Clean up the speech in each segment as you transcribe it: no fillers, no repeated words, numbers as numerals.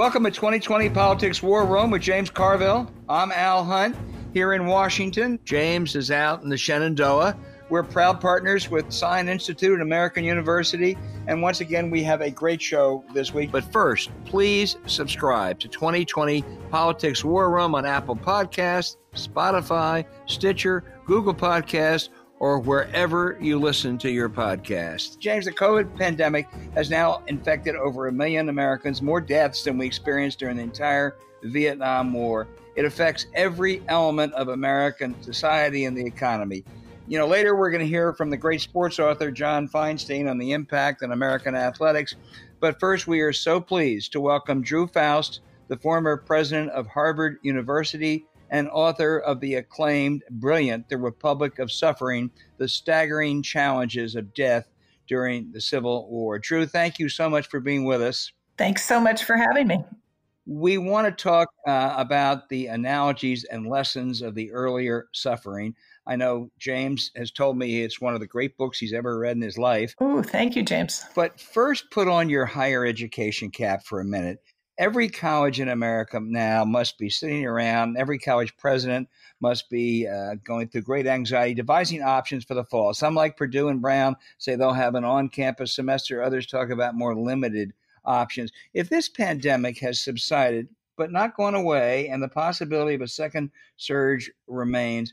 Welcome to 2020 Politics War Room with James Carville. I'm Al Hunt here in Washington. James is out in the Shenandoah. We're proud partners with Sine Institute and American University. And once again, we have a great show this week. But first, please subscribe to 2020 Politics War Room on Apple Podcasts, Spotify, Stitcher, Google Podcasts, or wherever you listen to your podcast. James, the COVID pandemic has now infected over 1 million Americans, more deaths than we experienced during the entire Vietnam War. It affects every element of American society and the economy. You know, later we're going to hear from the great sports author John Feinstein on the impact on American athletics. But first, we are so pleased to welcome Drew Faust, the former president of Harvard University, and author of the acclaimed, brilliant, The Republic of Suffering, The Staggering Challenges of Death During the Civil War. Drew, thank you so much for being with us. Thanks so much for having me. We want to talk about the analogies and lessons of the earlier suffering. I know James has told me it's one of the great books he's ever read in his life. Oh, thank you, James. But first, put on your higher education cap for a minute. Every college in America now must be sitting around. Every college president must be going through great anxiety, devising options for the fall. Some like Purdue and Brown say they'll have an on-campus semester. Others talk about more limited options. If this pandemic has subsided but not gone away and the possibility of a second surge remains,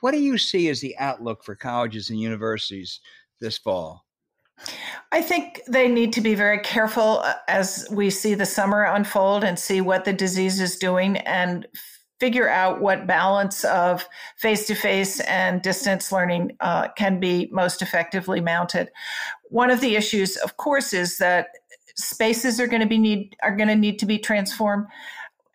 what do you see as the outlook for colleges and universities this fall? I think they need to be very careful as we see the summer unfold and see what the disease is doing and figure out what balance of face-to-face and distance learning can be most effectively mounted. One of the issues, of course, is that spaces are going to need to be transformed.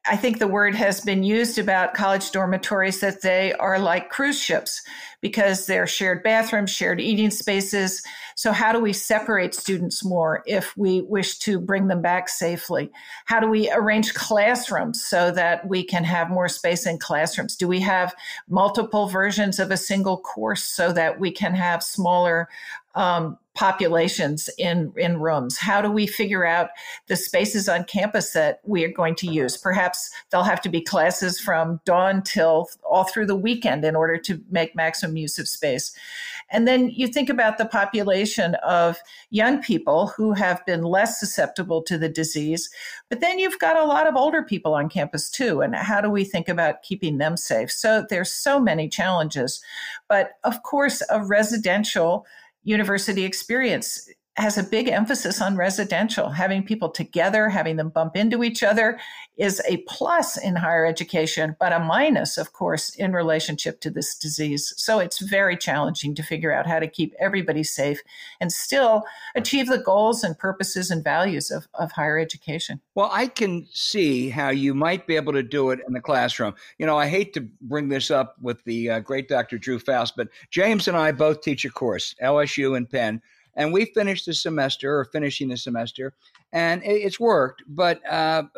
I think the word has been used about college dormitories that they are like cruise ships because they're shared bathrooms, shared eating spaces. So how do we separate students more if we wish to bring them back safely? How do we arrange classrooms so that we can have more space in classrooms? Do we have multiple versions of a single course so that we can have smaller populations in rooms? How do we figure out the spaces on campus that we are going to use? Perhaps there'll have to be classes from dawn till all through the weekend in order to make maximum use of space. And then you think about the population of young people who have been less susceptible to the disease, but then you've got a lot of older people on campus too. And how do we think about keeping them safe? So there's so many challenges, but of course, a residential university experience has a big emphasis on residential. Having people together, having them bump into each other is a plus in higher education, but a minus, of course, in relationship to this disease. So it's very challenging to figure out how to keep everybody safe and still achieve the goals and purposes and values of higher education. Well, I can see how you might be able to do it in the classroom. You know, I hate to bring this up with the great Dr. Drew Faust, but James and I both teach a course, LSU and Penn. And we finished the semester or finishing the semester, and it's worked. But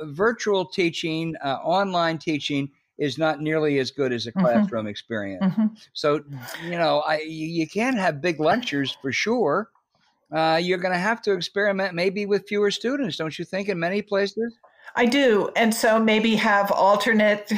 virtual teaching, online teaching is not nearly as good as a classroom mm-hmm. experience. Mm-hmm. So, you know, you can't have big lectures for sure. You're going to have to experiment maybe with fewer students, don't you think, in many places? I do. And so maybe have alternate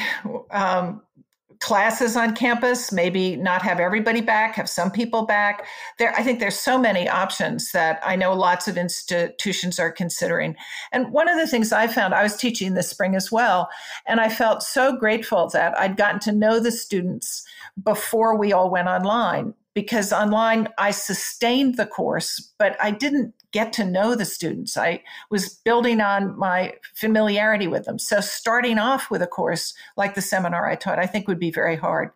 classes on campus, maybe not have everybody back, have some people back. I think there's so many options that I know lots of institutions are considering. And one of the things I found, I was teaching this spring as well, and I felt so grateful that I'd gotten to know the students before we all went online, because online I sustained the course, but I didn't get to know the students. I was building on my familiarity with them. So starting off with a course like the seminar I taught, I think would be very hard.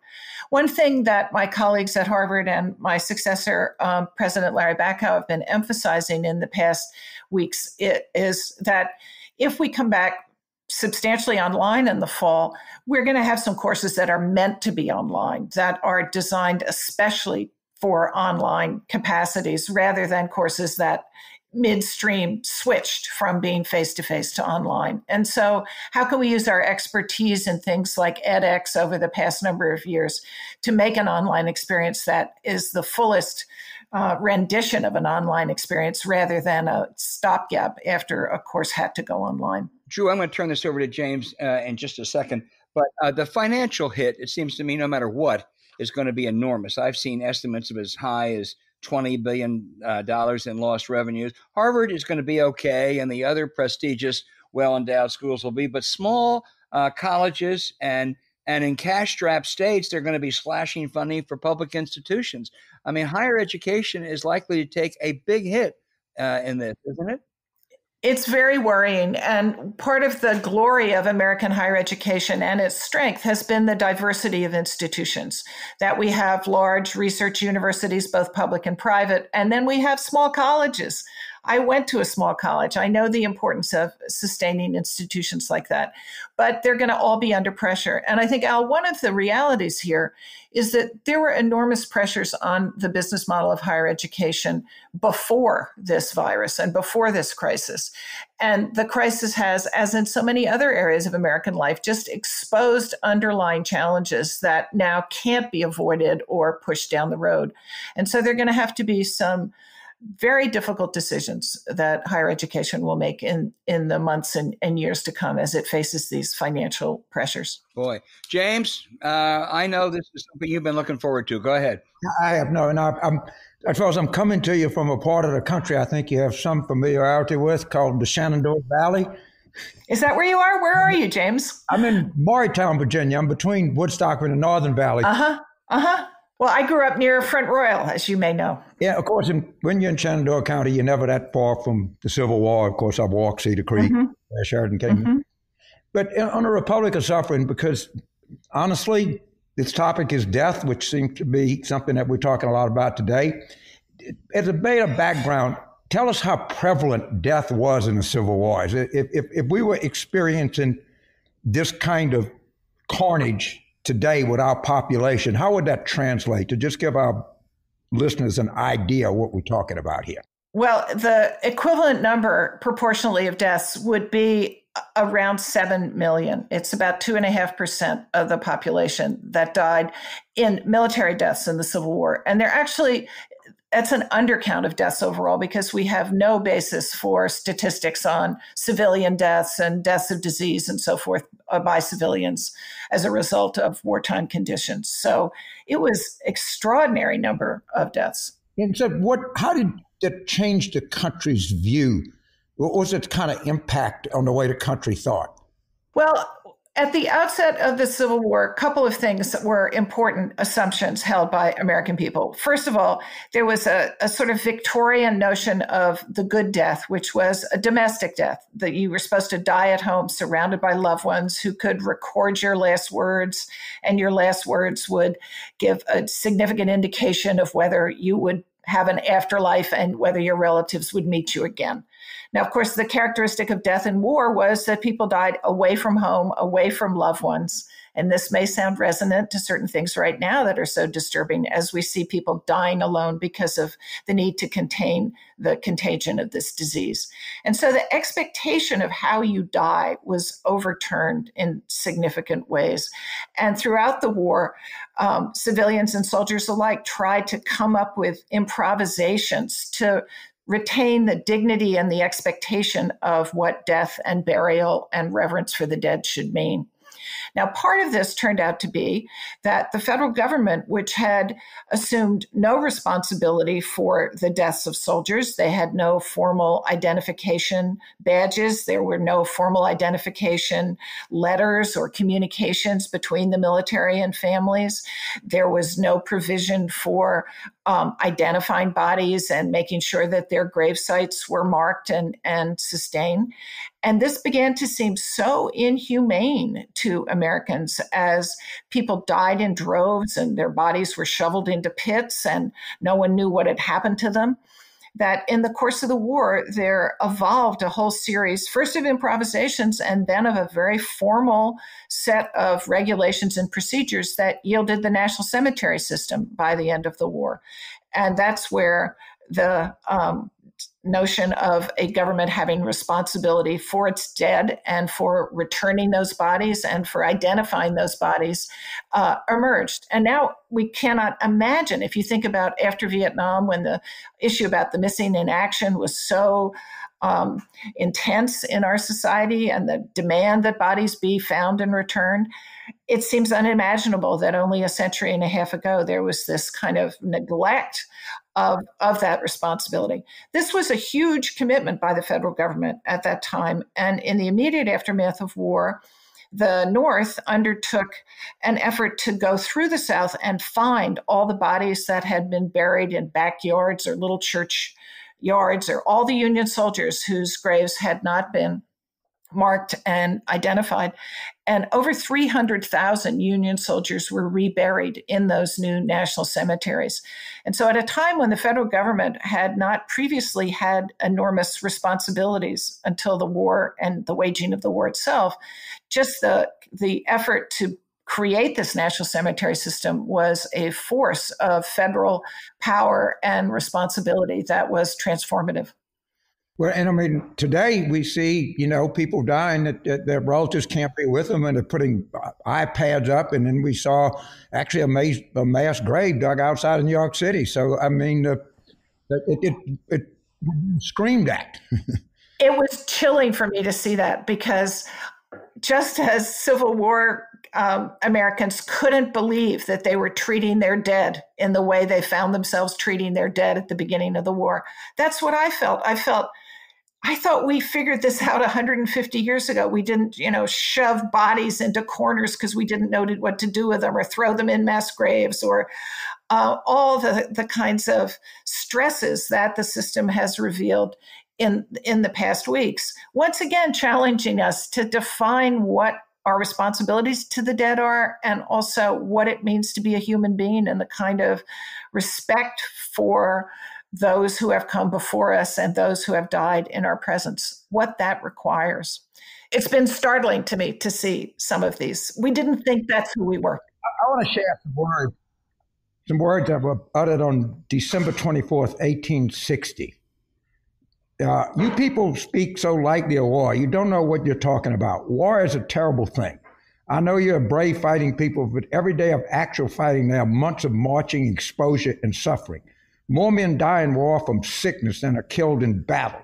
One thing that my colleagues at Harvard and my successor, President Larry Bacow, have been emphasizing in the past weeks is that if we come back substantially online in the fall, we're going to have some courses that are meant to be online, that are designed especially for online capacities rather than courses that midstream switched from being face-to-face to online. And so how can we use our expertise in things like edX over the past number of years to make an online experience that is the fullest rendition of an online experience rather than a stopgap after a course had to go online. Drew, I'm going to turn this over to James in just a second, but the financial hit, it seems to me, no matter what, is going to be enormous. I've seen estimates of as high as $20 billion in lost revenues. Harvard is going to be okay, and the other prestigious, well-endowed schools will be, but small colleges and in cash-strapped states, they're going to be slashing funding for public institutions. I mean, higher education is likely to take a big hit in this, isn't it? It's very worrying. And part of the glory of American higher education and its strength has been the diversity of institutions, that we have large research universities, both public and private, and then we have small colleges. I went to a small college. I know the importance of sustaining institutions like that, but they're going to all be under pressure. And I think, Al, one of the realities here is that there were enormous pressures on the business model of higher education before this virus and before this crisis. And the crisis has, as in so many other areas of American life, just exposed underlying challenges that now can't be avoided or pushed down the road. And so they're going to have to be some very difficult decisions that higher education will make in the months and years to come as it faces these financial pressures. Boy, James, I know this is something you've been looking forward to. Go ahead. I have I suppose I'm coming to you from a part of the country I think you have some familiarity with called the Shenandoah Valley. Is that where you are? Where are you, James? I'm in Morristown, Virginia. I'm between Woodstock and the Northern Valley. Uh-huh, uh-huh. Well, I grew up near Front Royal, as you may know. Yeah, of course, when you're in Shenandoah County, you're never that far from the Civil War. Of course, I've walked Cedar Creek, Sheridan County. Mm-hmm. But on the Republic of Suffering, because honestly, this topic is death, which seems to be something that we're talking a lot about today. As a bit of background, tell us how prevalent death was in the Civil War. If we were experiencing this kind of carnage today with our population, how would that translate to just give our listeners an idea of what we're talking about here? Well, the equivalent number proportionally of deaths would be around 7 million. It's about 2.5% of the population that died in military deaths in the Civil War. And they're actually, that's an undercount of deaths overall because we have no basis for statistics on civilian deaths and deaths of disease and so forth by civilians as a result of wartime conditions. So it was extraordinary number of deaths. And so how did that change the country's view? What was its kind of impact on the way the country thought? Well, at the outset of the Civil War, a couple of things were important assumptions held by American people. First of all, there was a sort of Victorian notion of the good death, which was a domestic death, that you were supposed to die at home surrounded by loved ones who could record your last words, and your last words would give a significant indication of whether you would have an afterlife and whether your relatives would meet you again. Now, of course, the characteristic of death in war was that people died away from home, away from loved ones. And this may sound resonant to certain things right now that are so disturbing as we see people dying alone because of the need to contain the contagion of this disease. And so the expectation of how you die was overturned in significant ways. And throughout the war, civilians and soldiers alike tried to come up with improvisations to retain the dignity and the expectation of what death and burial and reverence for the dead should mean. Now, part of this turned out to be that the federal government, which had assumed no responsibility for the deaths of soldiers, they had no formal identification badges, there were no formal identification letters or communications between the military and families, there was no provision for identifying bodies and making sure that their grave sites were marked and sustained. And this began to seem so inhumane to Americans as people died in droves and their bodies were shoveled into pits and no one knew what had happened to them, that in the course of the war, there evolved a whole series, first of improvisations and then of a very formal set of regulations and procedures that yielded the National Cemetery System by the end of the war. And that's where the notion of a government having responsibility for its dead and for returning those bodies and for identifying those bodies emerged. And now we cannot imagine, if you think about after Vietnam, when the issue about the missing in action was so intense in our society and the demand that bodies be found and returned, it seems unimaginable that only a century and a half ago there was this kind of neglect of that responsibility. This was a huge commitment by the federal government at that time. And in the immediate aftermath of war, the North undertook an effort to go through the South and find all the bodies that had been buried in backyards or little church yards, or all the Union soldiers whose graves had not been marked and identified. And over 300,000 Union soldiers were reburied in those new national cemeteries. And so at a time when the federal government had not previously had enormous responsibilities until the war and the waging of the war itself, just the effort to create this national cemetery system was a force of federal power and responsibility that was transformative. Well, and I mean, today we see, you know, people dying that their relatives can't be with them, and they're putting iPads up. And then we saw actually a mass grave dug outside of New York City. So, I mean, it screamed at. It was chilling for me to see that, because just as Civil War Americans couldn't believe that they were treating their dead in the way they found themselves treating their dead at the beginning of the war. That's what I felt. I thought we figured this out 150 years ago. We didn't, shove bodies into corners because we didn't know what to do with them, or throw them in mass graves, or all the kinds of stresses that the system has revealed in the past weeks. Once again, challenging us to define what our responsibilities to the dead are, and also what it means to be a human being and the kind of respect for those who have come before us and those who have died in our presence, what that requires. It's been startling to me to see some of these. We didn't think that's who we were. I want to share some words that were uttered on December 24th, 1860. You people speak so lightly of war. You don't know what you're talking about. War is a terrible thing. I know you're brave fighting people, but every day of actual fighting, there are months of marching, exposure, and suffering. More men die in war from sickness than are killed in battle.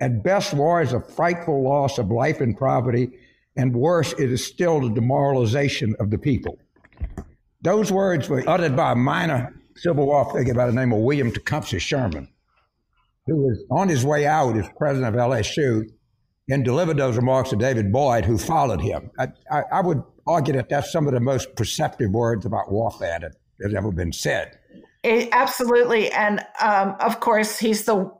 At best, war is a frightful loss of life and property, and worse, it is still the demoralization of the people. Those words were uttered by a minor Civil War figure by the name of William Tecumseh Sherman, who was on his way out as president of LSU, and delivered those remarks to David Boyd, who followed him. I would argue that that's some of the most perceptive words about warfare that has ever been said. Absolutely. And of course, he's the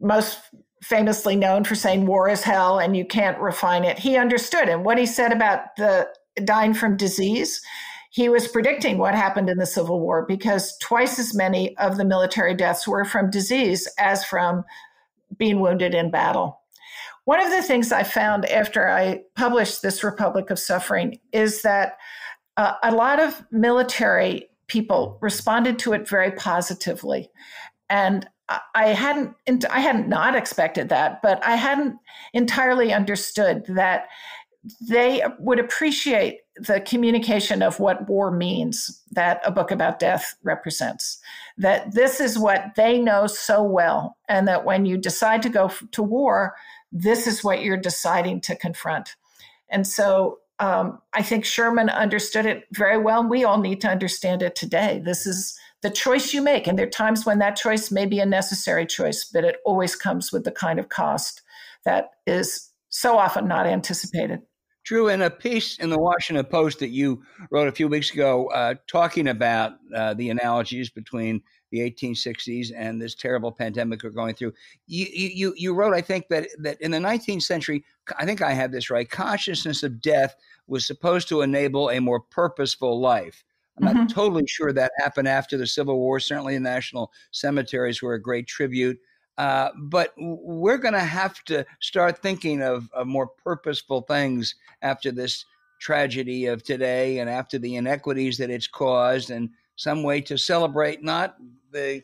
most famously known for saying war is hell and you can't refine it. He understood. And what he said about the dying from disease, he was predicting what happened in the Civil War, because twice as many of the military deaths were from disease as from being wounded in battle. One of the things I found after I published this Republic of Suffering is that a lot of military people responded to it very positively. And I hadn't not expected that, but I hadn't entirely understood that they would appreciate the communication of what war means, that a book about death represents, that this is what they know so well, and that when you decide to go to war, this is what you're deciding to confront. And so I think Sherman understood it very well. We all need to understand it today. This is the choice you make, and there are times when that choice may be a necessary choice, but it always comes with the kind of cost that is so often not anticipated. Drew, in a piece in the Washington Post that you wrote a few weeks ago, talking about the analogies between the 1860s and this terrible pandemic we're going through, you wrote, I think, that in the 19th century, I think I have this right, consciousness of death was supposed to enable a more purposeful life. I'm not totally sure that happened after the Civil War. Certainly the national cemeteries were a great tribute. But we're going to have to start thinking of more purposeful things after this tragedy of today and after the inequities that it's caused, and some way to celebrate not the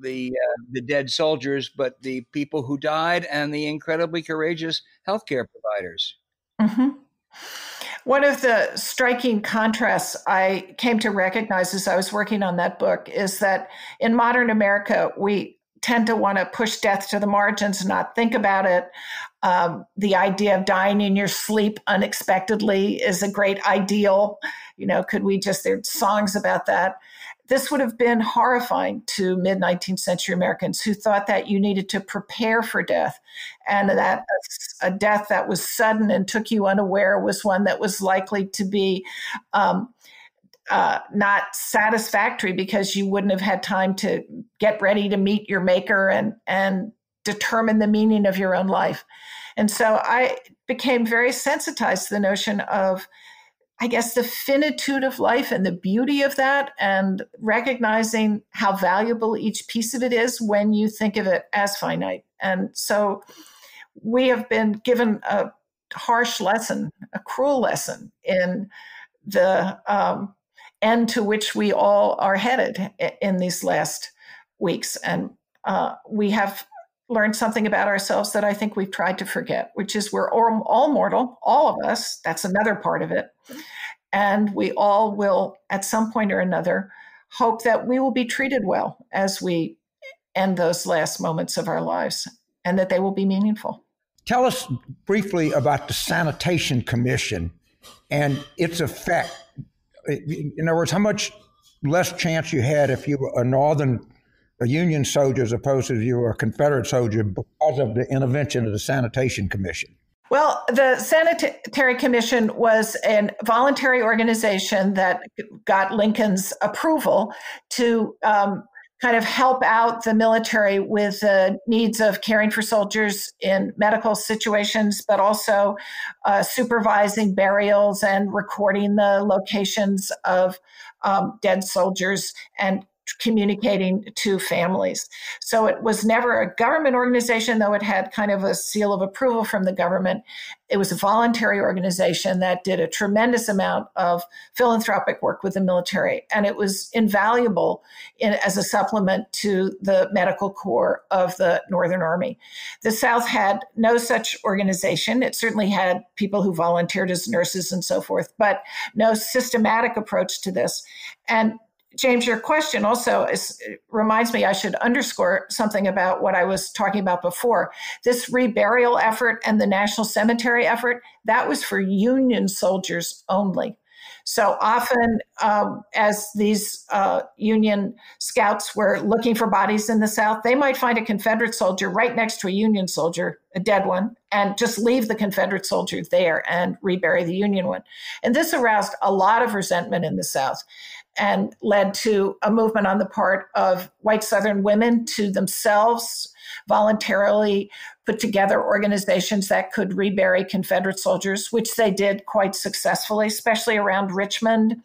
the dead soldiers, but the people who died and the incredibly courageous healthcare providers. Mm-hmm. One of the striking contrasts I came to recognize as I was working on that book is that in modern America, we tend to want to push death to the margins, not think about it. The idea of dying in your sleep unexpectedly is a great ideal. You know, could we just, there's songs about that. This would have been horrifying to mid-19th century Americans who thought that you needed to prepare for death, and that a death that was sudden and took you unaware was one that was likely to be not satisfactory because you wouldn't have had time to get ready to meet your maker and determine the meaning of your own life. And so I became very sensitized to the notion of, I guess, the finitude of life and the beauty of that, and recognizing how valuable each piece of it is when you think of it as finite. And so we have been given a harsh lesson, a cruel lesson in the end to which we all are headed in these last weeks. And we have learned something about ourselves that I think we've tried to forget, which is we're all mortal, all of us. That's another part of it. And we all will, at some point or another, hope that we will be treated well as we end those last moments of our lives and that they will be meaningful. Tell us briefly about the Sanitation Commission and its effect. In other words, how much less chance you had if you were a Union soldier as opposed to if you were a Confederate soldier because of the intervention of the Sanitation Commission? Well, the Sanitary Commission was a voluntary organization that got Lincoln's approval to kind of help out the military with the needs of caring for soldiers in medical situations, but also supervising burials and recording the locations of dead soldiers and communicating to families. So it was never a government organization, though it had kind of a seal of approval from the government. It was a voluntary organization that did a tremendous amount of philanthropic work with the military. And it was invaluable as a supplement to the medical corps of the Northern Army. The South had no such organization. It certainly had people who volunteered as nurses and so forth, but no systematic approach to this. And James, your question also reminds me I should underscore something about what I was talking about before. This reburial effort and the National Cemetery effort, that was for Union soldiers only. So often as these Union scouts were looking for bodies in the South, they might find a Confederate soldier right next to a Union soldier, a dead one, and just leave the Confederate soldier there and rebury the Union one. And this aroused a lot of resentment in the South and led to a movement on the part of white Southern women to themselves voluntarily put together organizations that could rebury Confederate soldiers, which they did quite successfully, especially around Richmond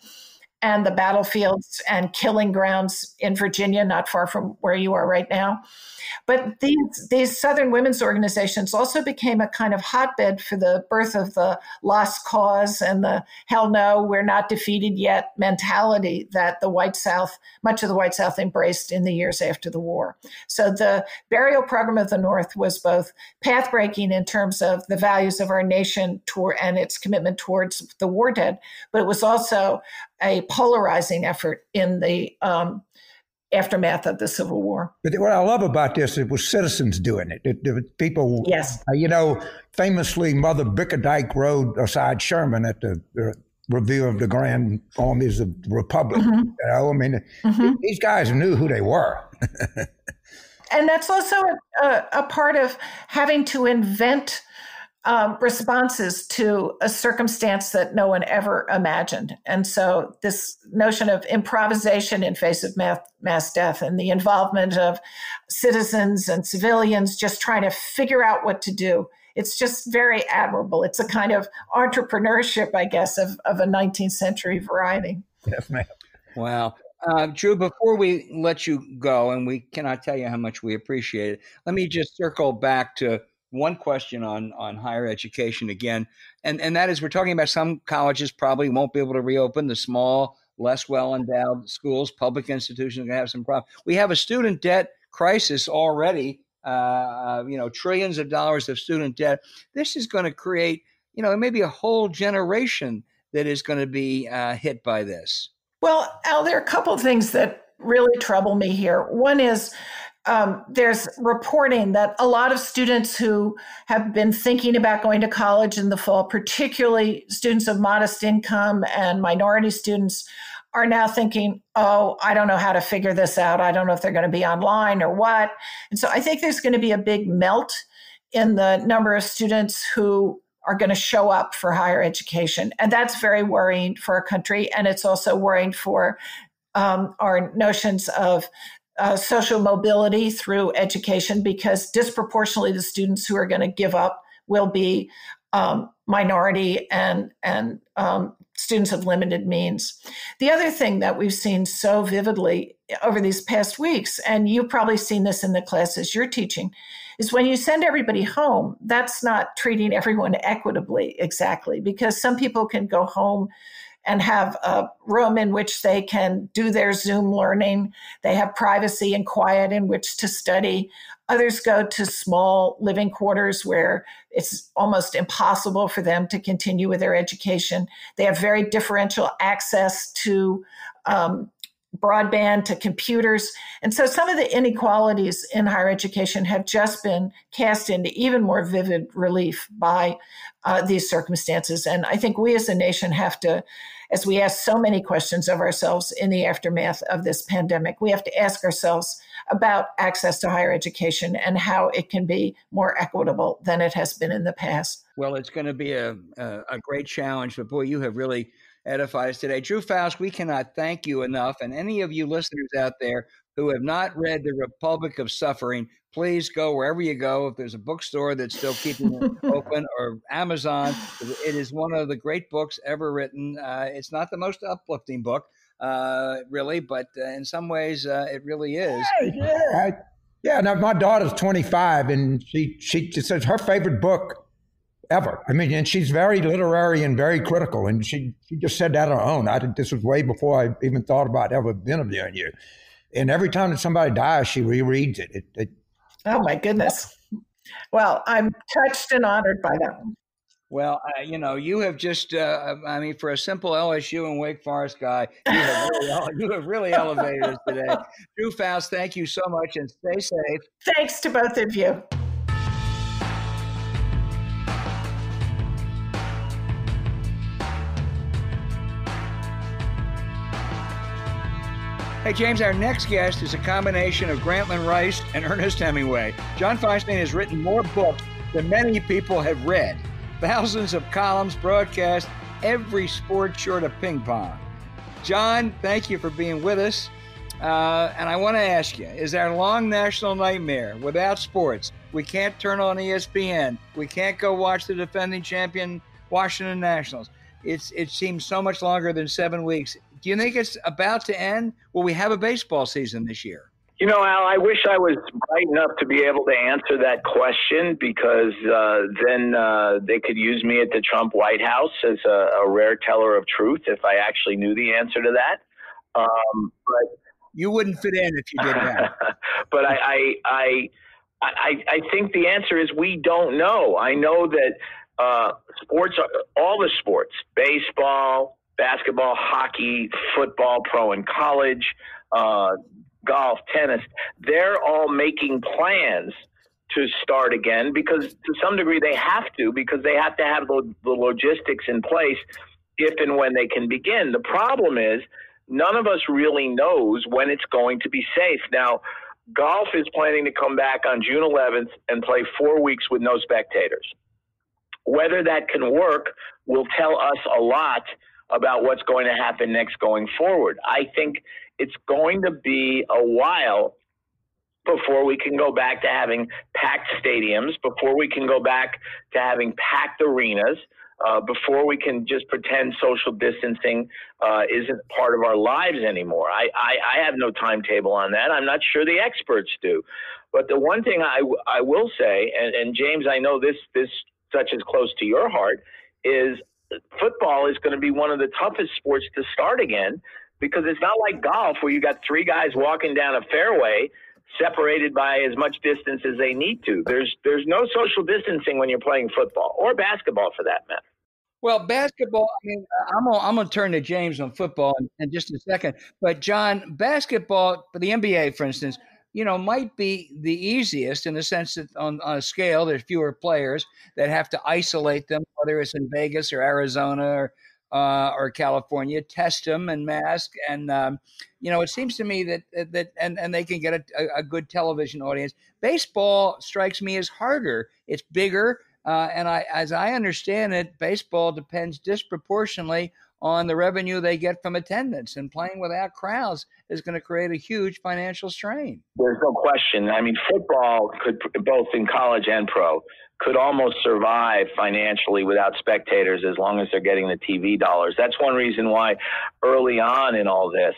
and the battlefields and killing grounds in Virginia, not far from where you are right now. But these Southern women's organizations also became a kind of hotbed for the birth of the lost cause and the hell no, we're not defeated yet mentality that the white South, much of the white South embraced in the years after the war. So the burial program of the North was both path-breaking in terms of the values of our nation and its commitment towards the war dead, but it was also a polarizing effort in the aftermath of the Civil War. But what I love about this, it was citizens doing it. People, yes. Famously, Mother Bickerdike rode beside Sherman at the review of the Grand Armies of the Republic. Mm-hmm. These guys knew who they were. And that's also a part of having to invent responses to a circumstance that no one ever imagined. And so this notion of improvisation in face of mass death and the involvement of citizens and civilians just trying to figure out what to do, it's just very admirable. It's a kind of entrepreneurship, I guess, of a 19th century variety. Yes, ma'am. Wow. Drew, before we let you go, and we cannot tell you how much we appreciate it, let me just circle back to one question on higher education again, and that is we're talking about some colleges probably won't be able to reopen, the small less well-endowed schools, public institutions are going to have some problems. We have a student debt crisis already, trillions of dollars of student debt. This is going to create, maybe a whole generation that is going to be hit by this. Well, Al, there are a couple of things that really trouble me here. One is there's reporting that a lot of students who have been thinking about going to college in the fall, particularly students of modest income and minority students, are now thinking, oh, I don't know how to figure this out. I don't know if they're going to be online or what. And so I think there's going to be a big melt in the number of students who are going to show up for higher education. And that's very worrying for our country. And it's also worrying for our notions of social mobility through education, because disproportionately the students who are going to give up will be minority and students of limited means. The other thing that we've seen so vividly over these past weeks, and you've probably seen this in the classes you're teaching, is when you send everybody home, that's not treating everyone equitably exactly, because some people can go home and have a room in which they can do their Zoom learning. They have privacy and quiet in which to study. Others go to small living quarters where it's almost impossible for them to continue with their education. They have very differential access to broadband, to computers. And so some of the inequalities in higher education have just been cast into even more vivid relief by these circumstances. And I think we as a nation have to, as we ask so many questions of ourselves in the aftermath of this pandemic, we have to ask ourselves about access to higher education and how it can be more equitable than it has been in the past. Well, it's going to be a great challenge, but boy, you have really edified us today. Drew Faust, we cannot thank you enough. And any of you listeners out there who have not read The Republic of Suffering, please go wherever you go. If there's a bookstore that's still keeping it open, or Amazon, it is one of the great books ever written. It's not the most uplifting book, really, but in some ways it really is. Yeah. Now, my daughter's 25, and she says her favorite book ever. I mean, and she's very literary and very critical. And she just said that on her own. I think this was way before I even thought about ever interviewing you. And every time that somebody dies, she rereads it. Oh, my goodness. Well, I'm touched and honored by that. Well, you have just, for a simple LSU and Wake Forest guy, you have really elevated us today. Drew Faust, thank you so much, and stay safe. Thanks to both of you. Hey, James, our next guest is a combination of Grantland Rice and Ernest Hemingway. John Feinstein has written more books than many people have read. Thousands of columns, broadcast, every sport short of ping pong. John, thank you for being with us. And I want to ask you, is our long national nightmare without sports? We can't turn on ESPN. We can't go watch the defending champion Washington Nationals. It seems so much longer than 7 weeks. Do you think it's about to end? Will we have a baseball season this year? Al, I wish I was bright enough to be able to answer that question, because then they could use me at the Trump White House as a rare teller of truth if I actually knew the answer to that. But you wouldn't fit in if you did that. But I think the answer is we don't know. I know that sports, all the sports, baseball, basketball, hockey, football, pro and college, golf, tennis, they're all making plans to start again, because to some degree they have to, because they have to have the logistics in place if and when they can begin. The problem is none of us really knows when it's going to be safe. Now, golf is planning to come back on June 11th and play 4 weeks with no spectators. Whether that can work will tell us a lot about what's going to happen next going forward. I think it's going to be a while before we can go back to having packed stadiums, before we can go back to having packed arenas, before we can just pretend social distancing isn't part of our lives anymore. I have no timetable on that. I'm not sure the experts do. But the one thing I will say, and James, I know this touches close to your heart, is football is going to be one of the toughest sports to start again, because it's not like golf where you got three guys walking down a fairway separated by as much distance as they need to. There's no social distancing when you're playing football or basketball for that matter. Well, basketball, I mean, I'm gonna turn to James on football in just a second. But John, basketball, for the NBA, for instance, you know, might be the easiest in the sense that on a scale, there's fewer players that have to isolate them, whether it's in Vegas or Arizona or California, test them and mask. And, you know, it seems to me that they can get a good television audience. Baseball strikes me as harder. It's bigger. As I understand it, baseball depends disproportionately on the revenue they get from attendance, and playing without crowds is going to create a huge financial strain. There's no question. I mean, football could, both in college and pro, could almost survive financially without spectators as long as they're getting the TV dollars. That's one reason why early on in all this,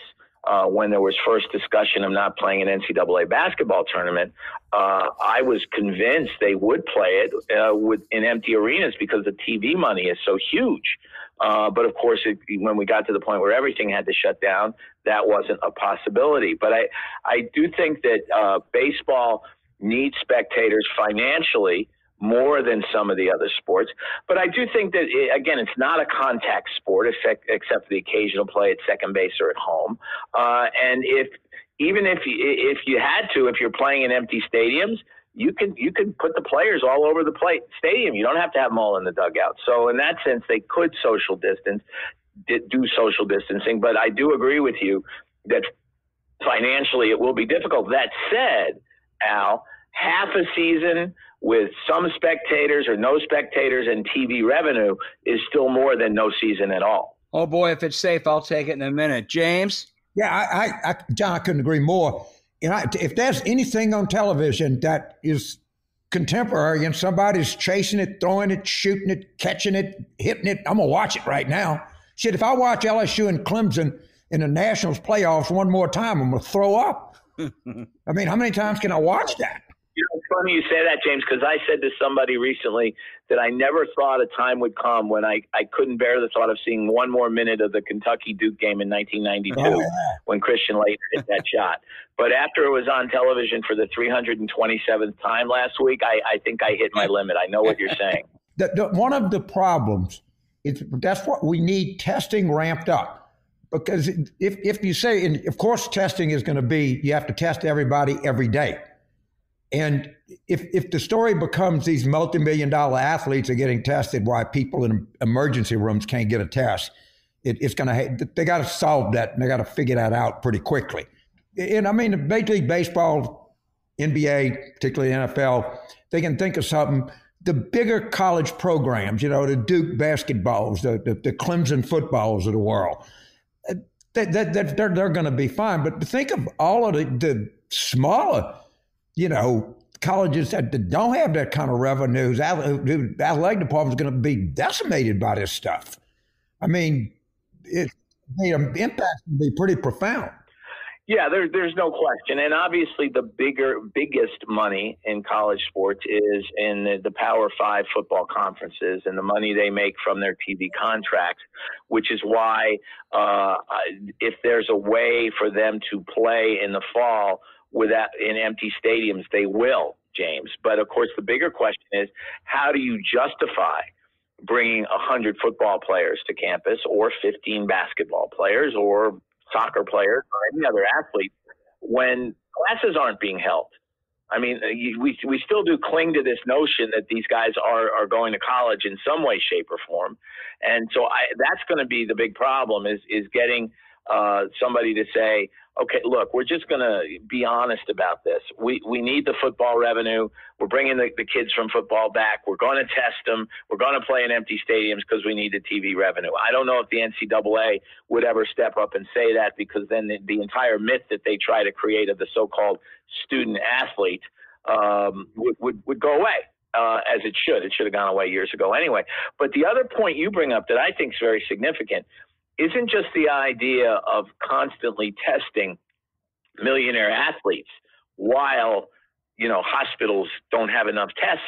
when there was first discussion of not playing an NCAA basketball tournament, I was convinced they would play it in empty arenas because the TV money is so huge. But of course, when we got to the point where everything had to shut down, that wasn't a possibility. But I do think that baseball needs spectators financially more than some of the other sports. But I do think that, again, it's not a contact sport, except for the occasional play at second base or at home. And if you're playing in empty stadiums, you can put the players all over the stadium. You don't have to have them all in the dugout. So in that sense, they could do social distancing. But I do agree with you that financially it will be difficult. That said, Al, half a season with some spectators or no spectators and TV revenue is still more than no season at all. Oh, boy, if it's safe, I'll take it in a minute. James? Yeah, John, I couldn't agree more. You know, if there's anything on television that is contemporary and somebody's chasing it, throwing it, shooting it, catching it, hitting it, I'm going to watch it right now. Shit, if I watch LSU and Clemson in the Nationals playoffs one more time, I'm going to throw up. I mean, how many times can I watch that? You know, it's funny you say that, James, because I said to somebody recently that I never thought a time would come when I couldn't bear the thought of seeing one more minute of the Kentucky-Duke game in 1992 when Christian Laettner hit that shot. But after it was on television for the 327th time last week, I think I hit my limit. I know what you're saying. One of the problems is that's what we need testing ramped up. Because if you say, and of course testing is going to be, you have to test everybody every day. And if the story becomes these multi-million-dollar athletes are getting tested, why people in emergency rooms can't get a test, they got to solve that, and they got to figure that out pretty quickly. And I mean, Major League Baseball, NBA, particularly NFL, they can think of something. The bigger college programs, you know, the Duke basketballs, the Clemson footballs of the world, they're going to be fine. But think of all of the smaller, you know, colleges that don't have that kind of revenues. Athletic department is going to be decimated by this stuff. I mean, the impact will be pretty profound. Yeah, there's no question. And obviously the biggest money in college sports is in the Power Five football conferences and the money they make from their TV contracts, which is why if there's a way for them to play in the fall without in empty stadiums, they will, James. But of course, the bigger question is, how do you justify bringing 100 football players to campus or 15 basketball players or soccer players or any other athlete when classes aren't being held? I mean, we still do cling to this notion that these guys are going to college in some way, shape, or form. And so that's going to be the big problem is getting somebody to say, okay, look, we're just going to be honest about this. We need the football revenue. We're bringing the kids from football back. We're going to test them. We're going to play in empty stadiums because we need the TV revenue. I don't know if the NCAA would ever step up and say that, because then the entire myth that they try to create of the so-called student athlete would go away, as it should. It should have gone away years ago anyway. But the other point you bring up that I think is very significant isn't just the idea of constantly testing millionaire athletes while, you know, hospitals don't have enough tests,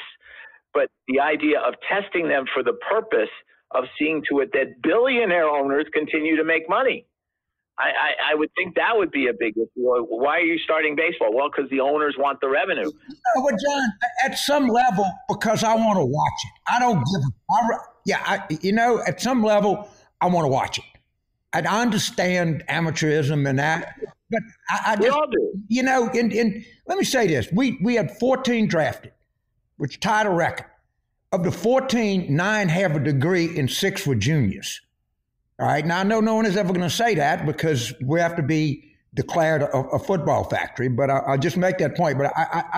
but the idea of testing them for the purpose of seeing to it that billionaire owners continue to make money. I would think that would be a big issue. Why are you starting baseball? Well, because the owners want the revenue. Well, John, at some level, because I want to watch it. I don't give a at some level, I want to watch it. And I understand amateurism and that, but I just, we all do. And let me say this. We had 14 drafted, which tied a record. Of the 14, 9 have a degree and 6 were juniors. All right. Now, I know no one is ever going to say that because we have to be declared a football factory, but I'll just make that point. But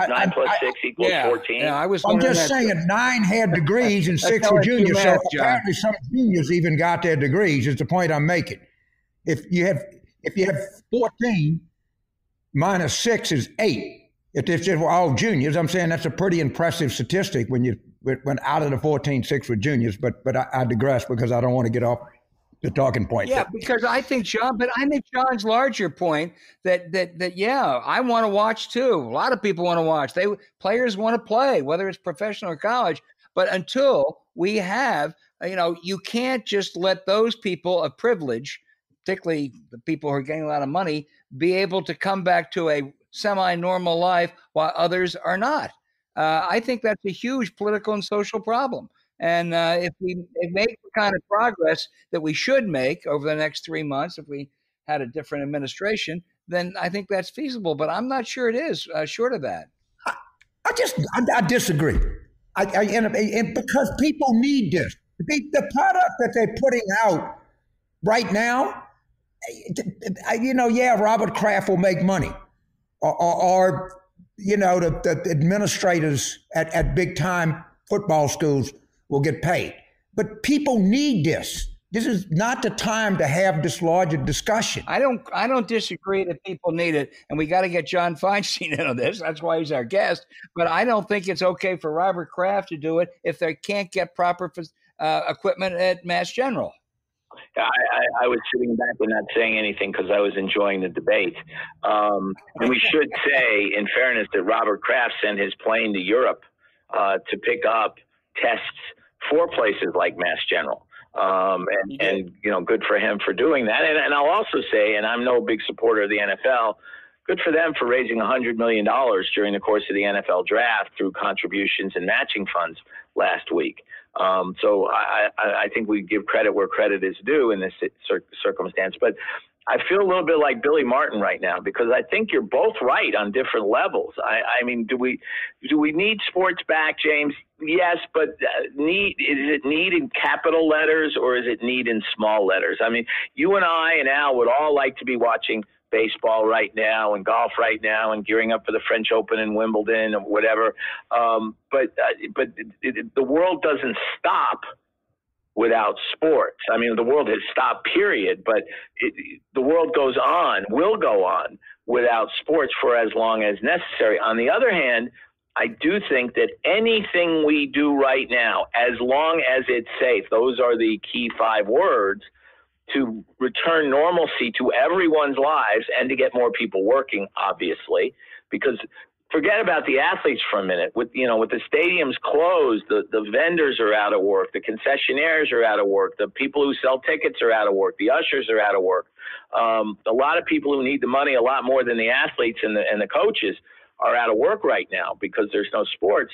9 plus 6 equals 14. Yeah, I'm just saying 9 had degrees and 6 were juniors. So apparently some juniors even got their degrees is the point I'm making. If you have 14 minus 6 is 8. If it's just all juniors, I'm saying that's a pretty impressive statistic when out of the 14, 6 were juniors. But I digress because I don't want to get off the talking point. Yeah, because I think John's larger point that I want to watch too. A lot of people want to watch. Players want to play, whether it's professional or college. But until we have, you can't just let those people of privilege, particularly the people who are getting a lot of money, be able to come back to a semi-normal life while others are not. I think that's a huge political and social problem. And if we make the kind of progress that we should make over the next 3 months, if we had a different administration, then I think that's feasible. But I'm not sure it is short of that. I disagree. And because people need this. The product that they're putting out right now, Robert Kraft will make money. Or the administrators at big-time football schools will get paid. But people need this. This is not the time to have this larger discussion. I don't disagree that people need it, and we got to get John Feinstein in on this. That's why he's our guest. But I don't think it's okay for Robert Kraft to do it if they can't get proper equipment at Mass General. I was sitting back and not saying anything because I was enjoying the debate. And we should say, in fairness, that Robert Kraft sent his plane to Europe to pick up tests for places like Mass General. Good for him for doing that. And I'll also say, and I'm no big supporter of the NFL, good for them for raising $100 million during the course of the NFL draft through contributions and matching funds last week. So I think we give credit where credit is due in this circumstance. But I feel a little bit like Billy Martin right now because I think you're both right on different levels. I mean, do we need sports back, James? Yes, but is it need in capital letters or is it need in small letters? I mean, you and I and Al would all like to be watching baseball right now and golf right now and gearing up for the French Open and Wimbledon or whatever. But the world doesn't stop without sports. I mean, the world has stopped, period, but the world goes on, will go on without sports for as long as necessary. On the other hand, I do think that anything we do right now, as long as it's safe, those are the key 5 words, to return normalcy to everyone's lives and to get more people working, obviously, because forget about the athletes for a minute. With the stadiums closed, the vendors are out of work, the concessionaires are out of work, the people who sell tickets are out of work, the ushers are out of work. A lot of people who need the money a lot more than the athletes and the coaches are out of work right now because there's no sports.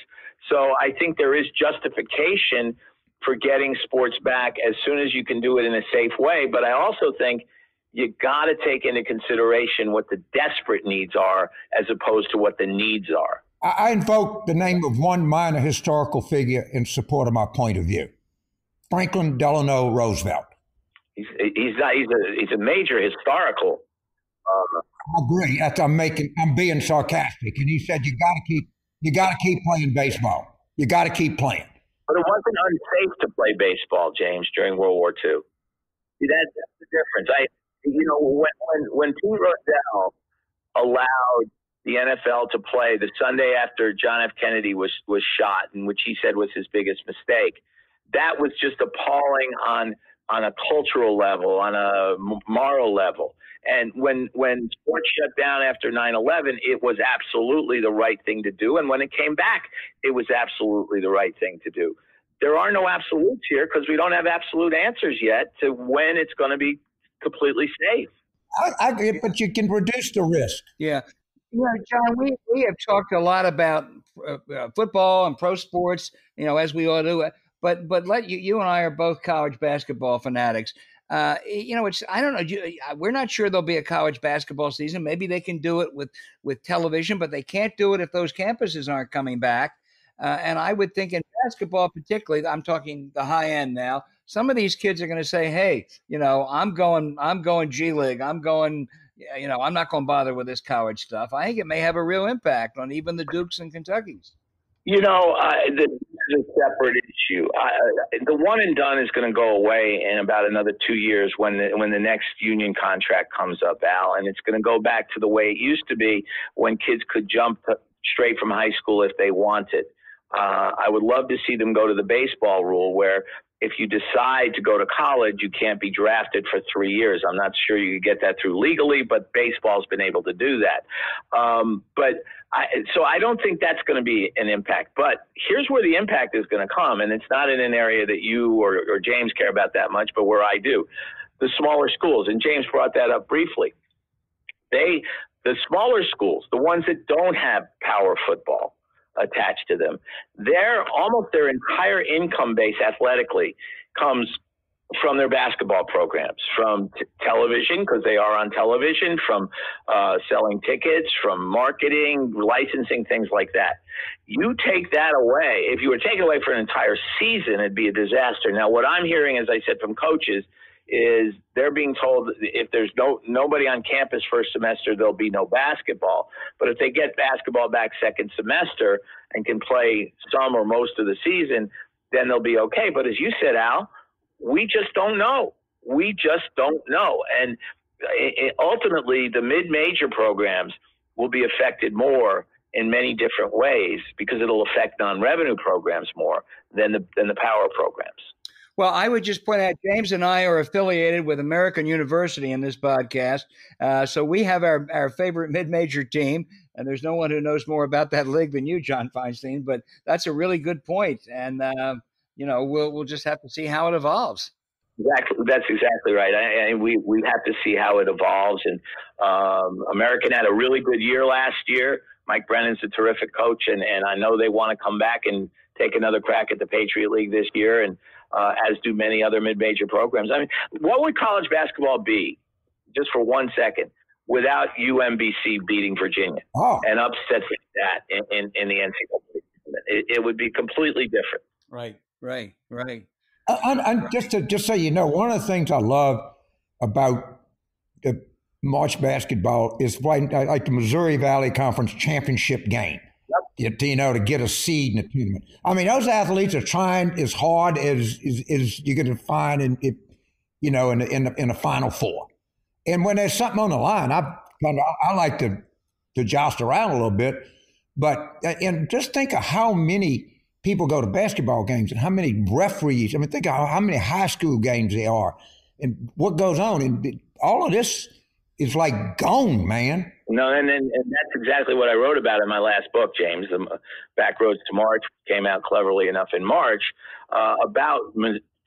So I think there is justification for getting sports back as soon as you can do it in a safe way. But I also think you got to take into consideration what the desperate needs are as opposed to what the needs are. I invoke the name of one minor historical figure in support of my point of view, Franklin Delano Roosevelt. He's a major historical. I agree. I'm being sarcastic. And he said, you got to keep playing baseball. You got to keep playing. But it wasn't unsafe to play baseball, James, during World War II. See, that's the difference. When Pete Rozelle allowed the NFL to play the Sunday after John F. Kennedy was shot, and which he said was his biggest mistake, that was just appalling on a cultural level, on a moral level. And when sports shut down after 9/11, it was absolutely the right thing to do. And when it came back, it was absolutely the right thing to do. There are no absolutes here because we don't have absolute answers yet to when it's going to be completely safe. But you can reduce the risk. Yeah. You know, John, we have talked a lot about football and pro sports, you know, as we all do. But you and I are both college basketball fanatics. You know, it's, I don't know. We're not sure there'll be a college basketball season. Maybe they can do it with television, but they can't do it if those campuses aren't coming back. And I would think in basketball, particularly, I'm talking the high end now, some of these kids are going to say, hey, you know, I'm going G League. I'm going, you know, I'm not going to bother with this college stuff. I think it may have a real impact on even the Dukes and Kentuckys. You know, this is a separate issue. The one and done is going to go away in about another 2 years when the next union contract comes up, Al, and it's going to go back to the way it used to be when kids could jump straight from high school if they wanted. I would love to see them go to the baseball rule where if you decide to go to college, you can't be drafted for 3 years. I'm not sure you could get that through legally, but baseball's been able to do that. So I don't think that's going to be an impact. But here's where the impact is going to come, and it's not in an area that you or James care about that much, but where I do. The smaller schools, and James brought that up briefly. The smaller schools, the ones that don't have power football attached to them, their entire income base athletically comes from their basketball programs, from television, because they are on television, from selling tickets, from marketing, licensing, things like that. You take that away. If you were taking away for an entire season, it'd be a disaster. Now, what I'm hearing, as I said, from coaches is they're being told if there's nobody on campus first semester, there'll be no basketball. But if they get basketball back second semester and can play some or most of the season, then they'll be okay. But as you said, Al, we just don't know. We just don't know. And ultimately, the mid-major programs will be affected more in many different ways because it'll affect non-revenue programs more than the power programs. Well, I would just point out, James and I are affiliated with American University in this podcast. So we have our favorite mid-major team, and there's no one who knows more about that league than you, John Feinstein, but that's a really good point. And, you know, we'll just have to see how it evolves. Exactly. That's exactly right. We have to see how it evolves. And American had a really good year last year. Mike Brennan's a terrific coach, and I know they want to come back and take another crack at the Patriot League this year, and as do many other mid-major programs. I mean, what would college basketball be, just for 1 second, without UMBC beating Virginia and upsets like that in the NCAA? It would be completely different. Right. And just so you know, one of the things I love about the March basketball is like the Missouri Valley Conference championship game. You know, to get a seed in the tournament. I mean, those athletes are trying as hard as you're going to find in the Final Four. And when there's something on the line, I like to joust around a little bit, but just think of how many people go to basketball games and how many referees. I mean, think of how many high school games there are and what goes on. And all of this is like gone, man. No, and that's exactly what I wrote about in my last book, James, The Back Roads to March, came out cleverly enough in March, about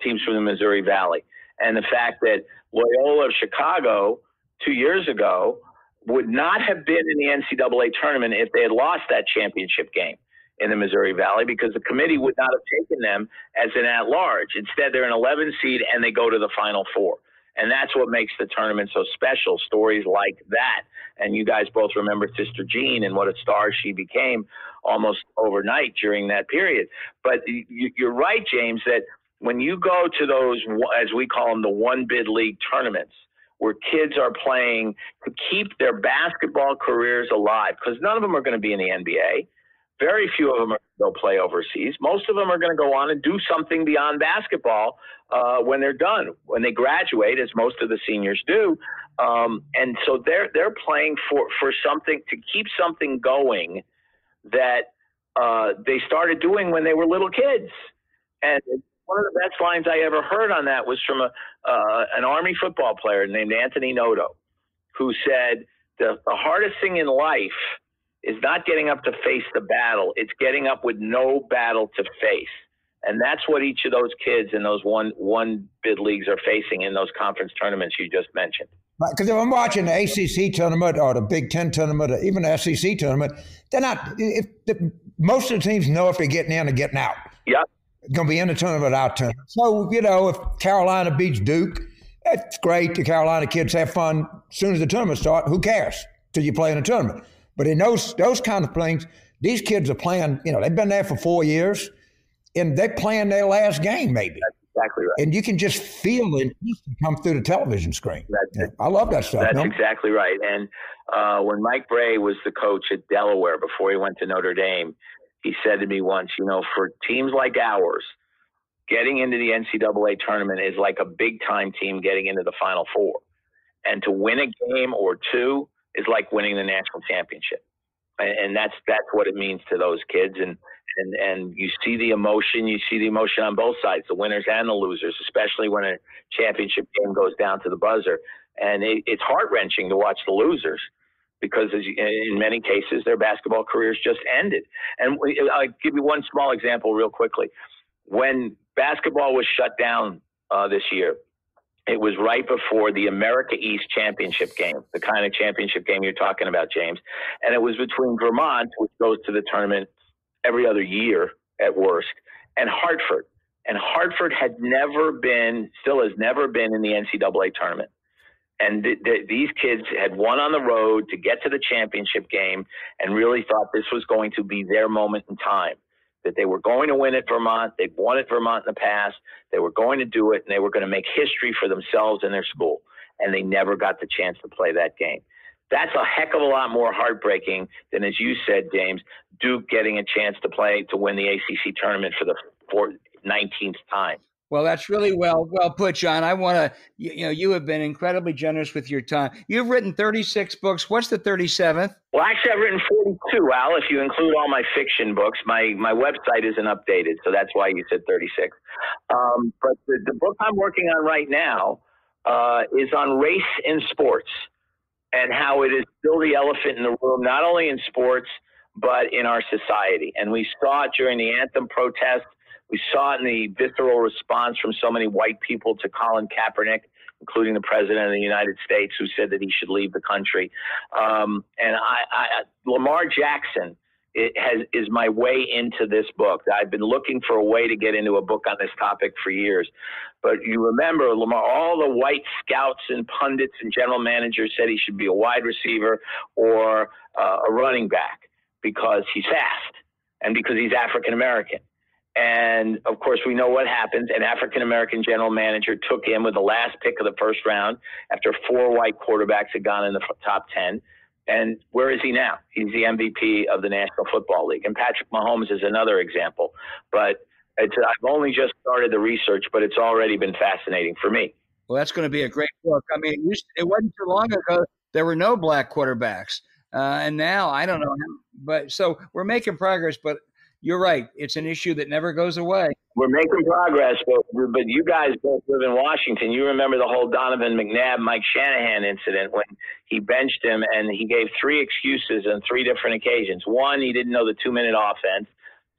teams from the Missouri Valley. And the fact that Loyola of Chicago 2 years ago would not have been in the NCAA tournament if they had lost that championship game in the Missouri Valley, because the committee would not have taken them as an at-large. Instead, they're an 11 seed and they go to the Final Four. And that's what makes the tournament so special, stories like that. And you guys both remember Sister Jean and what a star she became almost overnight during that period. But you're right, James, that when you go to those, as we call them, the one-bid league tournaments, where kids are playing to keep their basketball careers alive, because none of them are going to be in the NBA. Very few of them are going to go play overseas. Most of them are going to go on and do something beyond basketball when they're done, when they graduate, as most of the seniors do. And so they're playing for something, to keep something going that they started doing when they were little kids. And one of the best lines I ever heard on that was from an Army football player named Anthony Noto, who said the hardest thing in life is not getting up to face the battle. It's getting up with no battle to face. And that's what each of those kids in those one bid leagues are facing in those conference tournaments you just mentioned. Because if I'm watching the ACC tournament or the Big Ten tournament or even the SEC tournament, they're not. Most of the teams know if they're getting in or getting out. Yeah, going to be in the tournament or out tournament. So if Carolina beats Duke, that's great. The Carolina kids have fun. As soon as the tournament starts, who cares? Till you play in a tournament. But in those kind of things, these kids are playing. They've been there for 4 years, and they're playing their last game maybe. Exactly right. And you can just feel it come through the television screen. I love that stuff. That's exactly right. And when Mike Bray was the coach at Delaware before he went to Notre Dame, he said to me once, for teams like ours, getting into the NCAA tournament is like a big-time team getting into the Final Four. And to win a game or two is like winning the national championship. And that's what it means to those kids. And you see the emotion. You see the emotion on both sides, the winners and the losers, especially when a championship game goes down to the buzzer. And it's heart-wrenching to watch the losers because, in many cases, their basketball careers just ended. And I'll give you one small example real quickly. When basketball was shut down this year, it was right before the America East championship game, the kind of championship game you're talking about, James. And it was between Vermont, which goes to the tournament every other year at worst, and Hartford. And Hartford had never been, still has never been in the NCAA tournament. And these kids had won on the road to get to the championship game and really thought this was going to be their moment in time, that they were going to win at Vermont. They'd won at Vermont in the past. They were going to do it, and they were going to make history for themselves and their school. And they never got the chance to play that game. That's a heck of a lot more heartbreaking than, as you said, James, Duke getting a chance to play to win the ACC tournament for the 19th time. Well, that's really well put, John. I want to, you have been incredibly generous with your time. You've written 36 books. What's the 37th? Well, actually, I've written 42, Al, if you include all my fiction books. My website isn't updated, so that's why you said 36. But the book I'm working on right now is on race in sports and how it is still the elephant in the room, not only in sports, but in our society. And we saw it during the anthem protest. We saw it in the visceral response from so many white people to Colin Kaepernick, including the president of the United States, who said that he should leave the country. Lamar Jackson is my way into this book. I've been looking for a way to get into a book on this topic for years. But you remember, Lamar, all the white scouts and pundits and general managers said he should be a wide receiver or a running back because he's fast and because he's African-American. And, of course, we know what happens. An African-American general manager took him with the last pick of the first round after four white quarterbacks had gone in the top 10. And where is he now? He's the MVP of the National Football League. And Patrick Mahomes is another example. But I've only just started the research, but it's already been fascinating for me. Well, that's going to be a great book. I mean, it wasn't too long ago there were no black quarterbacks. And now, I don't know. But so we're making progress, but you're right. It's an issue that never goes away. We're making progress, but you guys both live in Washington. You remember the whole Donovan McNabb, Mike Shanahan incident when he benched him and he gave three excuses on three different occasions. One, he didn't know the two-minute offense.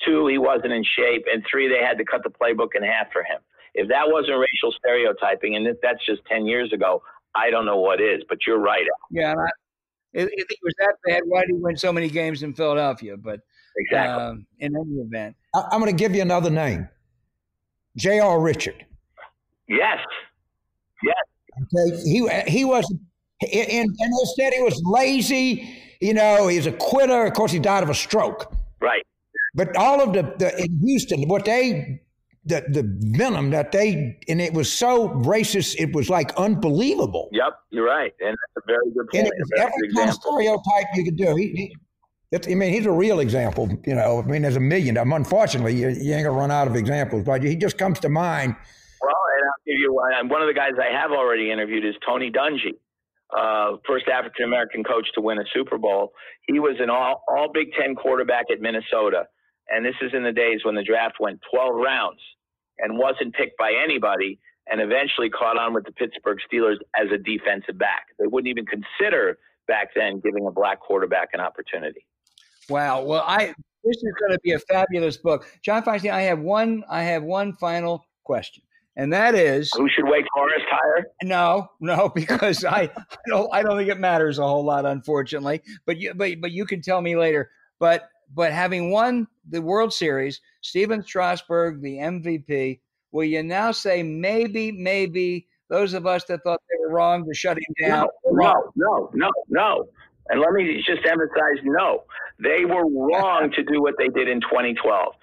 Two, he wasn't in shape. And three, they had to cut the playbook in half for him. If that wasn't racial stereotyping, and that's just 10 years ago, I don't know what is, but you're right. Yeah, and if it was that bad, why did he win so many games in Philadelphia? But exactly. In any event, I'm going to give you another name, J.R. Richard. Yes. Okay. He was, and instead he was lazy. He was a quitter. Of course, he died of a stroke. Right. But all of the in Houston, the venom that they, and it was so racist, it was like unbelievable. Yep, you're right, and that's a very good point. And it was every kind of stereotype you could do. He's a real example, there's a million of them. Unfortunately, you ain't going to run out of examples, but he just comes to mind. Well, and I'll give you one of the guys I have already interviewed is Tony Dungy, first African-American coach to win a Super Bowl. He was an all Big Ten quarterback at Minnesota, and this is in the days when the draft went 12 rounds and wasn't picked by anybody and eventually caught on with the Pittsburgh Steelers as a defensive back. They wouldn't even consider back then giving a black quarterback an opportunity. Wow. Well, this is going to be a fabulous book. John Feinstein, I have one final question. And that is who should wake Forrest higher? No, because I don't think it matters a whole lot, unfortunately. But you can tell me later. But having won the World Series, Steven Strasburg, the MVP, will you now say maybe those of us that thought they were wrong to shut him down? No. And let me just emphasize, no, they were wrong to do what they did in 2012.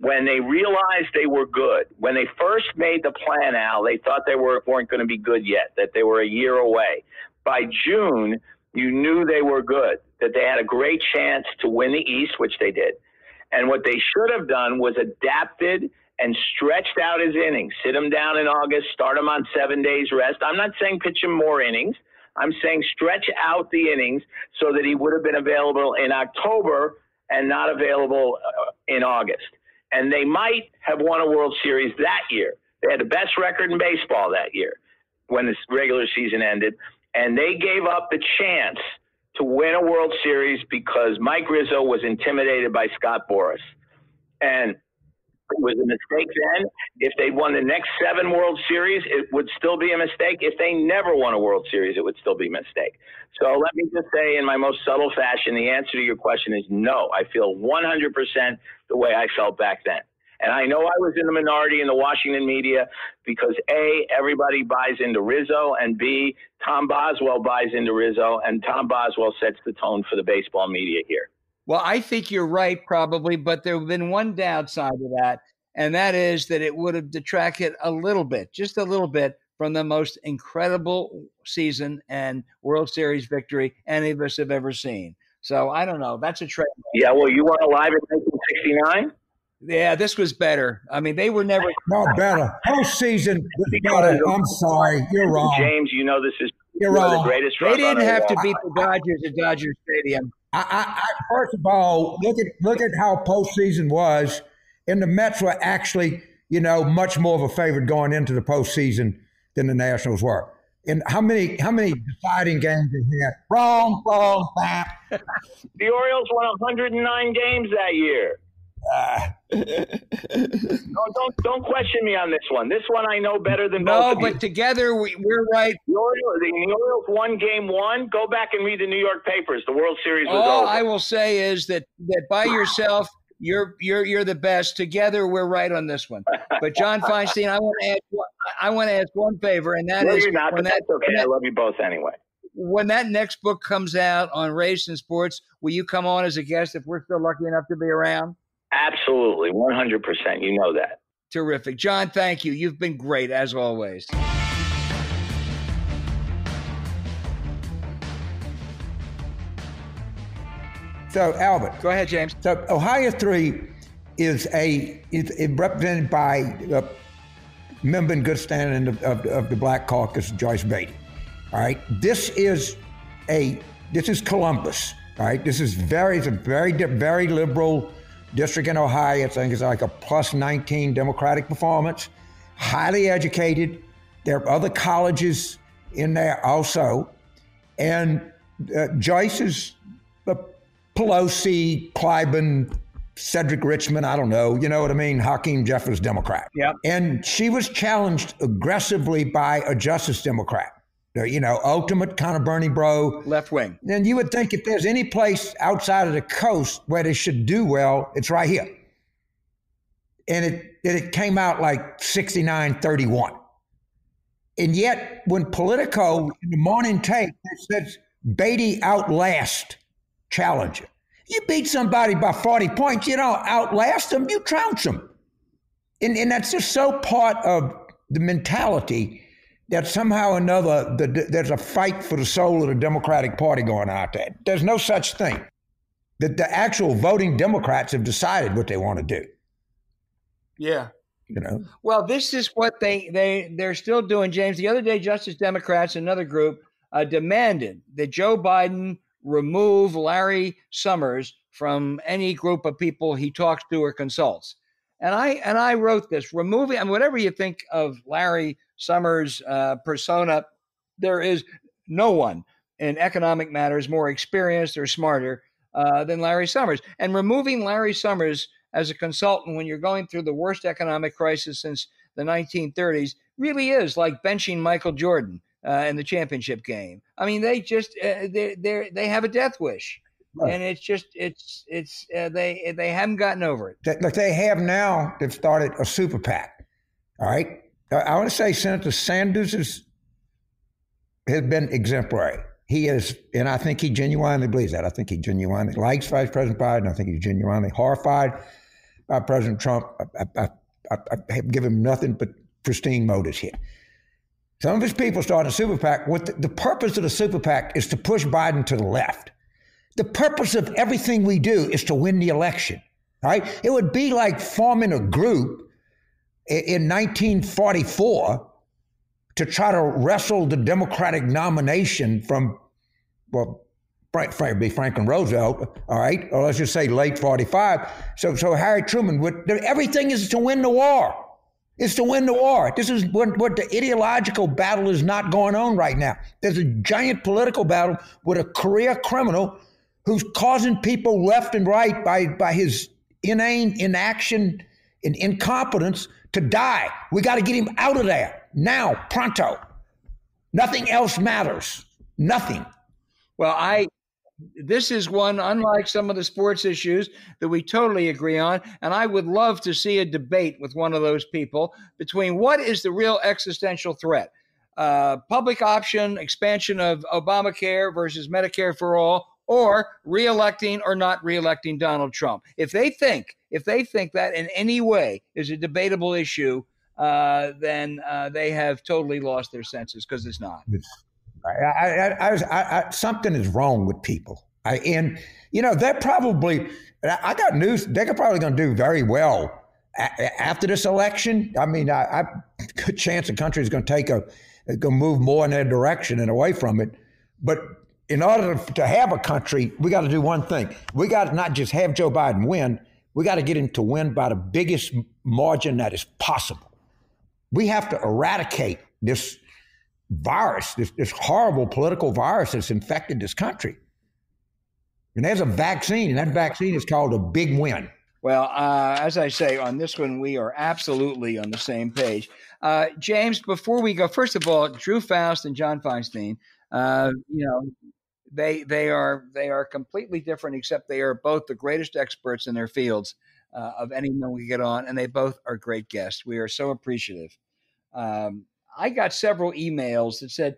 When they realized they were good, when they first made the plan, Al, they thought they weren't going to be good yet, that they were a year away. By June, you knew they were good, that they had a great chance to win the East, which they did. And what they should have done was adapted and stretched out his innings, sit him down in August, start him on 7 days rest. I'm not saying pitch him more innings. I'm saying stretch out the innings so that he would have been available in October and not available in August. And they might have won a World Series that year. They had the best record in baseball that year when the regular season ended. And they gave up the chance to win a World Series because Mike Rizzo was intimidated by Scott Boras. And it was a mistake then. If they won the next 7 World Series, it would still be a mistake. If they never won a World Series, it would still be a mistake. So let me just say in my most subtle fashion, the answer to your question is no. I feel 100% the way I felt back then. And I know I was in the minority in the Washington media because, A, everybody buys into Rizzo, and, B, Tom Boswell buys into Rizzo, and Tom Boswell sets the tone for the baseball media here. Well, I think you're right, probably, but there have been one downside to that, and that is that it would have detracted a little bit, just a little bit, from the most incredible season and World Series victory any of us have ever seen. So I don't know. That's a trade. Yeah, well, you weren't alive in 1969? Yeah, this was better. I mean, they were never – no, better. Postseason was better. I'm sorry. You're wrong. James, you know this is – you're wrong. The greatest they didn't have to beat the Dodgers at Dodger Stadium. First of all, look at how postseason was, and the Mets were actually, much more of a favorite going into the postseason than the Nationals were. And how many deciding games did they have? Wrong, back. The Orioles won 109 games that year. Don't question me on this one. This one I know better than both of you. No, but together we're right. The Orioles won game one. Go back and read the New York papers. The World Series was over. All I will say is that by yourself, you're the best. Together we're right on this one. But John Feinstein, I want to ask one favor, and that is, you're not, but that's okay. I love you both anyway. When that next book comes out on race and sports, will you come on as a guest if we're still lucky enough to be around? Absolutely, 100%. You know that. Terrific. John, thank you. You've been great, as always. So, Albert. Go ahead, James. So, Ohio 3 is represented by a member in good standing of the Black Caucus, Joyce Beatty. All right? This is Columbus. All right? This is very, very liberal district in Ohio. I think it's like a plus 19 Democratic performance, highly educated. There are other colleges in there also. And Joyce is Pelosi, Clyburn, Cedric Richmond, I don't know, you know what I mean, Hakeem Jeffries Democrat. Yep. And she was challenged aggressively by a Justice Democrat. Ultimate kind of Bernie bro. Left wing. And you would think if there's any place outside of the coast where they should do well, it's right here. And it came out like 69-31. And yet when Politico in the morning tape, it says Beatty outlast Challenger. You beat somebody by 40 points, you don't outlast them, you trounce them. And that's just so part of the mentality that somehow or another, there's a fight for the soul of the Democratic Party going out there. There's no such thing. That the actual voting Democrats have decided what they want to do. Yeah. Well, this is what they're still doing, James. The other day, Justice Democrats, another group, demanded that Joe Biden remove Larry Summers from any group of people he talks to or consults. And I wrote this, removing, I mean, whatever you think of Larry Summers' persona, there is no one in economic matters more experienced or smarter than Larry Summers. And removing Larry Summers as a consultant when you're going through the worst economic crisis since the 1930s really is like benching Michael Jordan in the championship game. I mean, they just they have a death wish. Right. And it's just they haven't gotten over it. But they have now. They've started a super PAC. All right. I want to say Senator Sanders has been exemplary. He is, and I think he genuinely believes that. I think he genuinely likes Vice President Biden. I think he's genuinely horrified by President Trump. I have given him nothing but pristine motives here. Some of his people started a super PAC. What the purpose of the super PAC is to push Biden to the left. The purpose of everything we do is to win the election, right? It would be like forming a group in 1944 to try to wrestle the Democratic nomination from, well, Franklin Roosevelt, all right? Or let's just say late 45. So Harry Truman would, everything is to win the war. It's to win the war. This is what the ideological battle is not going on right now. There's a giant political battle with a career criminal who's causing people left and right by his inane inaction and incompetence to die. We got to get him out of there now, pronto. Nothing else matters. Nothing. Well, this is one, unlike some of the sports issues, that we totally agree on. And I would love to see a debate with one of those people between what is the real existential threat? Public option, expansion of Obamacare versus Medicare for all, or reelecting or not reelecting Donald Trump. If they think that in any way is a debatable issue, then they have totally lost their senses, because it's not. Something is wrong with people. They're probably, I got news, they're probably going to do very well after this election. I mean, I good chance the country is going to move more in their direction and away from it. But in order to have a country, we got to do one thing. We got to not just have Joe Biden win. We got to get him to win by the biggest margin that is possible. We have to eradicate this virus, this horrible political virus that's infected this country. And there's a vaccine, and that vaccine is called a big win. Well, as I say, on this one, we are absolutely on the same page. James, before we go, first of all, Drew Faust and John Feinstein, they are completely different, except they are both the greatest experts in their fields of anyone we get on, and they both are great guests. We are so appreciative. I got several emails that said,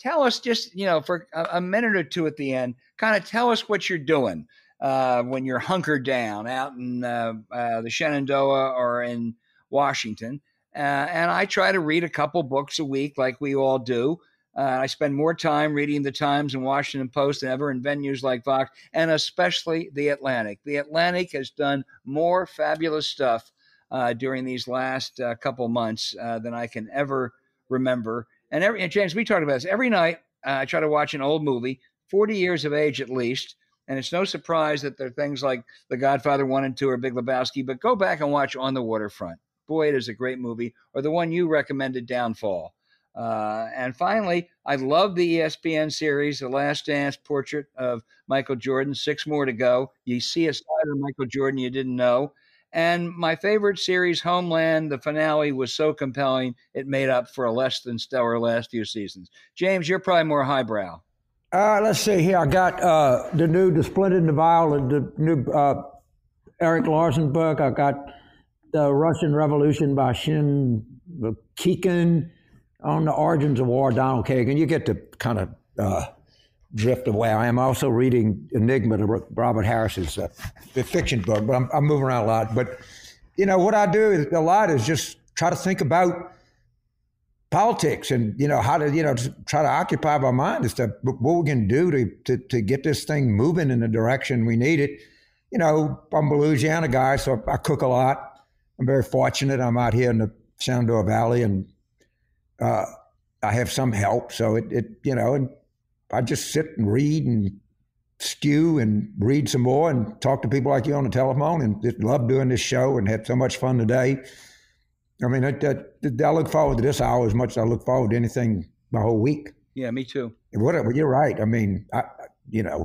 tell us just, for a minute or two at the end, kind of tell us what you're doing when you're hunkered down out in the Shenandoah or in Washington. And I try to read a couple books a week like we all do. I spend more time reading the Times and Washington Post than ever, in venues like Vox, and especially The Atlantic. The Atlantic has done more fabulous stuff during these last couple months than I can ever remember. And James, we talked about this every night. I try to watch an old movie, 40 years of age at least, and it's no surprise that there are things like The Godfather 1 and 2 or Big Lebowski, but go back and watch On the Waterfront. Boy, it is a great movie. Or the one you recommended, Downfall. And finally, I love the ESPN series, The Last Dance, Portrait of Michael Jordan. 6 more to go. You see a side of Michael Jordan you didn't know. And my favorite series, Homeland, the finale was so compelling, it made up for a less than stellar last few seasons. James, you're probably more highbrow. Let's see here. I got the new The Splendid and the Vile, the new Eric Larson book. I got The Russian Revolution by Shin Keegan, on the Origins of War, Donald Kagan. You get the kind of drift away. I am also reading Enigma, Robert Harris's the fiction book, but I'm moving around a lot. But, what I do is just try to think about politics and, how to, try to occupy my mind as to what we can do to get this thing moving in the direction we need it. I'm a Louisiana guy, so I cook a lot. I'm very fortunate. I'm out here in the Shenandoah Valley, and I have some help. So and I just sit and read and stew and read some more and talk to people like you on the telephone, and just love doing this show and had so much fun today. I mean, I look forward to this hour as much as I look forward to anything my whole week. Yeah, me too. Whatever, you're right. I mean, I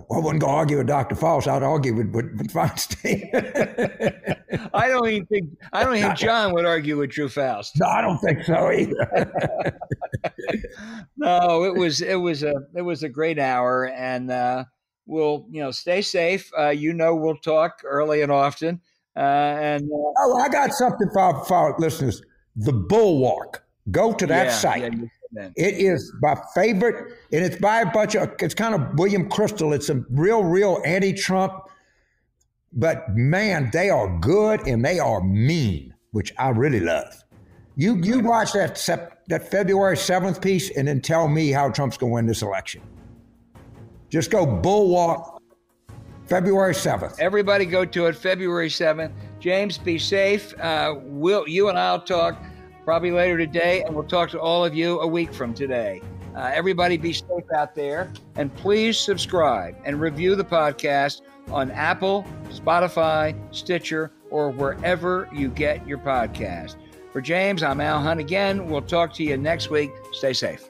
wouldn't go argue with Dr. Faust. I'd argue with Feinstein. I don't even think John would argue with Drew Faust. No, I don't think so either. No, it was a great hour, and we'll stay safe. We'll talk early and often. I got something for our listeners. The Bulwark. Go to that site. Yeah, it is my favorite, and it's by a bunch of. It's kind of William Crystal. It's a real anti-Trump. But man, they are good and they are mean, which I really love. You watch that February 7th piece and then tell me how Trump's going to win this election. Just go Bulwark, February 7th. Everybody go to it, February 7th. James, be safe. You and I'll talk probably later today, and we'll talk to all of you a week from today. Everybody be safe out there, and please subscribe and review the podcast on Apple, Spotify, Stitcher, or wherever you get your podcast. For James, I'm Al Hunt again. We'll talk to you next week. Stay safe.